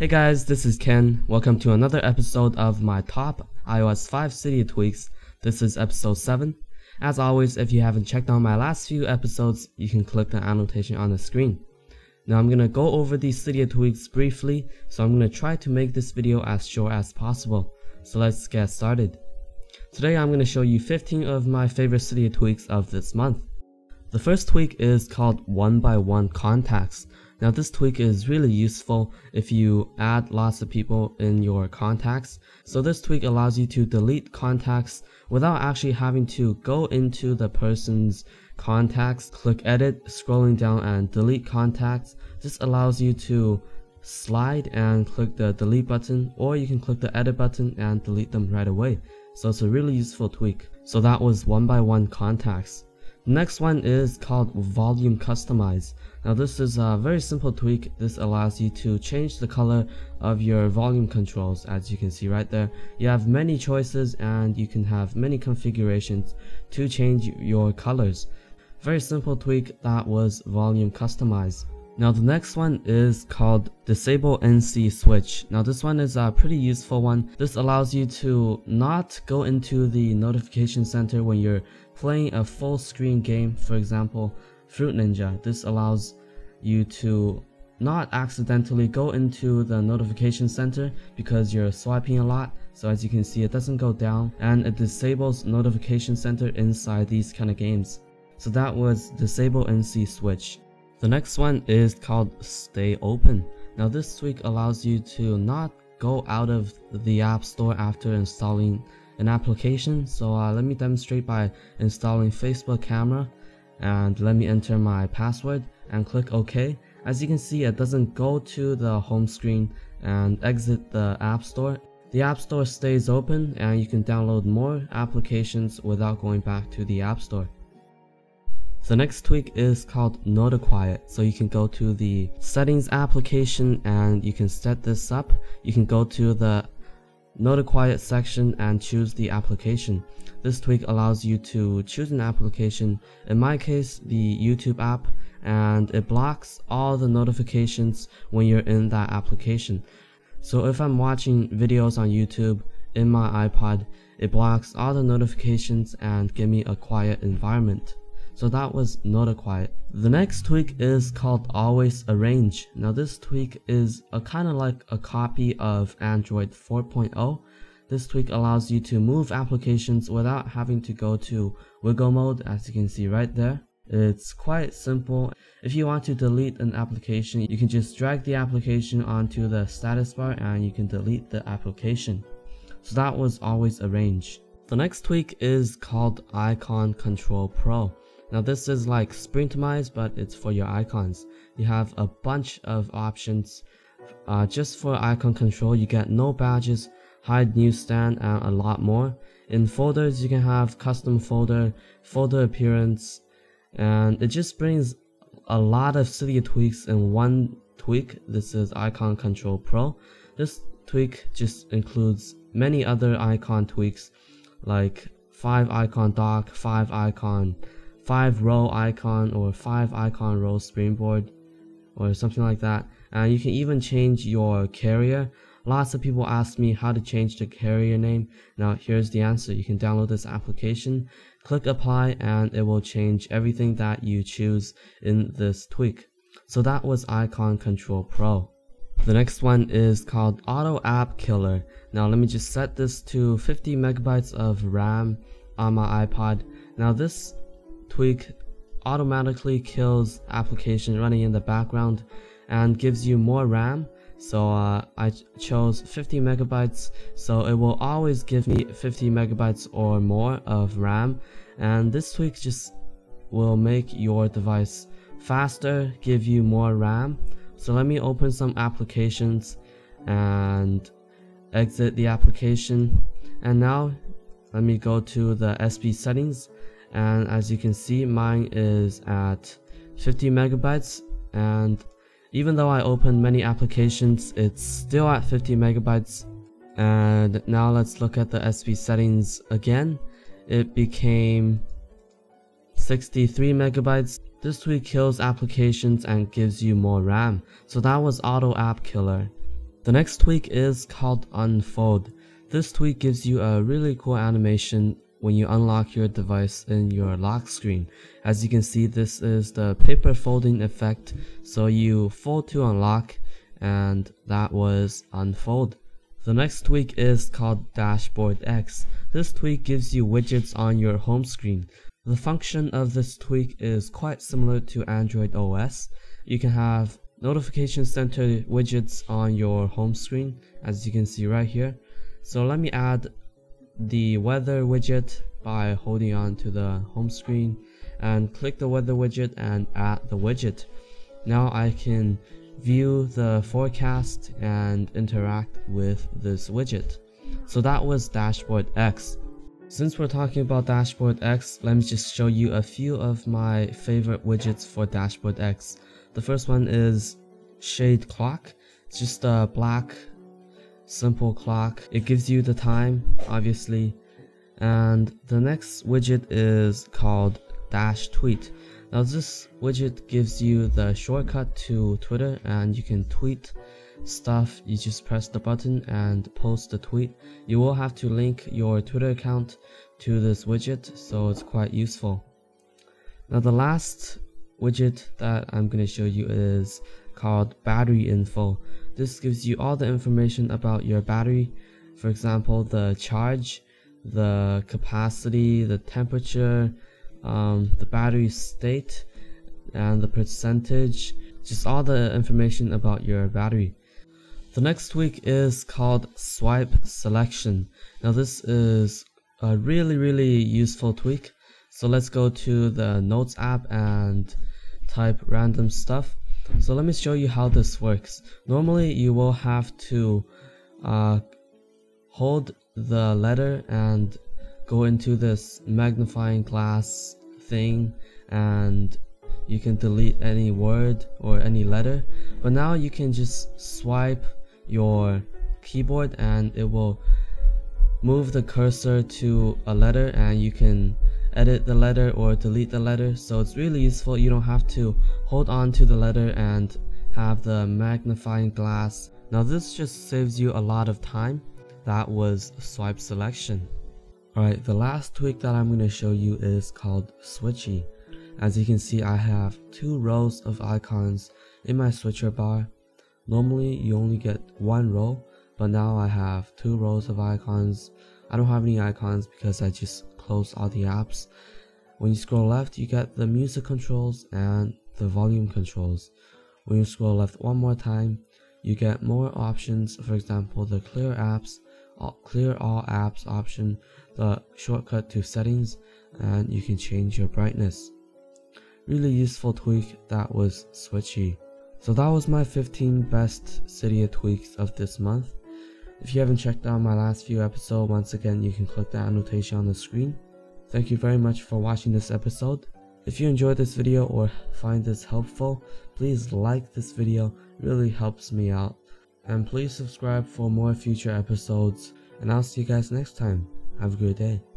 Hey guys, this is Ken. Welcome to another episode of my top iOS 5 Cydia tweaks. This is episode 7. As always, if you haven't checked out my last few episodes, you can click the annotation on the screen. Now I'm gonna go over these Cydia tweaks briefly, so I'm gonna try to make this video as short as possible. So let's get started. Today I'm gonna show you 15 of my favorite Cydia tweaks of this month. The first tweak is called 1x1 Contacts. Now this tweak is really useful if you add lots of people in your contacts. So this tweak allows you to delete contacts without actually having to go into the person's contacts, click edit, scrolling down and delete contacts. This allows you to slide and click the delete button, or you can click the edit button and delete them right away. So it's a really useful tweak. So that was 1x1 Contacts. Next one is called Volume Customize. Now this is a very simple tweak. This allows you to change the color of your volume controls. As you can see right there, you have many choices and you can have many configurations to change your colors. Very simple tweak. That was Volume Customize. Now the next one is called Disable NC Switch. Now this one is a pretty useful one. This allows you to not go into the notification center when you're playing a full screen game, for example Fruit Ninja. This allows you to not accidentally go into the notification center because you're swiping a lot. So as you can see, it doesn't go down and it disables notification center inside these kind of games. So that was Disable NC Switch. The next one is called Stay Open. Now this tweak allows you to not go out of the App Store after installing an application. So let me demonstrate by installing Facebook Camera, and let me enter my password and click OK. As you can see, it doesn't go to the home screen and exit the App Store. The App Store stays open and you can download more applications without going back to the App Store. The next tweak is called NotiQuiet. So you can go to the settings application and you can set this up. You can go to the NotiQuiet section and choose the application. This tweak allows you to choose an application, in my case the YouTube app, and it blocks all the notifications when you're in that application. So if I'm watching videos on YouTube in my iPod, it blocks all the notifications and give me a quiet environment. So that was NotiQuiet. The next tweak is called Always Arrange. Now this tweak is a kind of like a copy of Android 4.0. This tweak allows you to move applications without having to go to wiggle mode, as you can see right there. It's quite simple. If you want to delete an application, you can just drag the application onto the status bar and you can delete the application. So that was Always Arrange. The next tweak is called Icon Control Pro. Now this is like SpringTomize, but it's for your icons. You have a bunch of options. Just for icon control, you get no badges, hide newsstand, and a lot more. In folders, you can have custom folder, folder appearance, and it just brings a lot of Cydia tweaks in one tweak. This is Icon Control Pro. This tweak just includes many other icon tweaks, like 5 icon dock, 5 icon 5-row icon, or 5 icon row springboard, or something like that. And you can even change your carrier. Lots of people ask me how to change the carrier name. Now here's the answer. You can download this application, click apply, and it will change everything that you choose in this tweak. So that was Icon Control Pro. The next one is called Auto App Killer. Now let me just set this to 50 megabytes of RAM on my iPod. Now this tweak automatically kills application running in the background and gives you more RAM. So I chose 50 megabytes, so it will always give me 50 megabytes or more of RAM. And this tweak just will make your device faster, give you more RAM. So let me open some applications and exit the application. And now let me go to the SB Settings. And as you can see, mine is at 50 megabytes. And even though I opened many applications, it's still at 50 megabytes. And now let's look at the SB Settings again. It became 63 megabytes. This tweak kills applications and gives you more RAM. So that was Auto App Killer. The next tweak is called Unfold. This tweak gives you a really cool animation when you unlock your device in your lock screen. As you can see, this is the paper folding effect. So you fold to unlock, and that was Unfold. The next tweak is called Dashboard X. This tweak gives you widgets on your home screen. The function of this tweak is quite similar to Android OS. You can have notification center widgets on your home screen, as you can see right here. So let me add the weather widget by holding on to the home screen and click the weather widget and add the widget. Now I can view the forecast and interact with this widget. So that was Dashboard X. Since we're talking about Dashboard X, let me just show you a few of my favorite widgets for Dashboard X. The first one is Shade Clock. It's just a black simple clock. It gives you the time, obviously. And the next widget is called Dash Tweet. Now this widget gives you the shortcut to Twitter, and you can tweet stuff. You just press the button and post the tweet. You will have to link your Twitter account to this widget, so it's quite useful. Now the last widget that I'm going to show you is called Battery Info. This gives you all the information about your battery, for example, the charge, the capacity, the temperature, the battery state, and the percentage, just all the information about your battery. The next tweak is called Swipe Selection. Now this is a really useful tweak. So let's go to the Notes app and type random stuff. So let me show you how this works. Normally you will have to hold the letter and go into this magnifying glass thing, and you can delete any word or any letter. But now you can just swipe your keyboard and it will move the cursor to a letter, and you can edit the letter or delete the letter. So it's really useful. You don't have to hold on to the letter and have the magnifying glass. Now this just saves you a lot of time. That was Swipe Selection. Alright, the last tweak that I'm going to show you is called Switchy. As you can see, I have two rows of icons in my switcher bar. Normally you only get one row, but now I have two rows of icons. I don't have any icons because I just close all the apps. When you scroll left, you get the music controls and the volume controls. When you scroll left one more time, you get more options. For example, the clear all apps option, the shortcut to settings, and you can change your brightness. Really useful tweak. That was Switchy. So that was my 15 best Cydia tweaks of this month. If you haven't checked out my last few episodes, once again you can click the annotation on the screen. Thank you very much for watching this episode. If you enjoyed this video or find this helpful, please like this video, it really helps me out. And please subscribe for more future episodes, and I'll see you guys next time. Have a great day.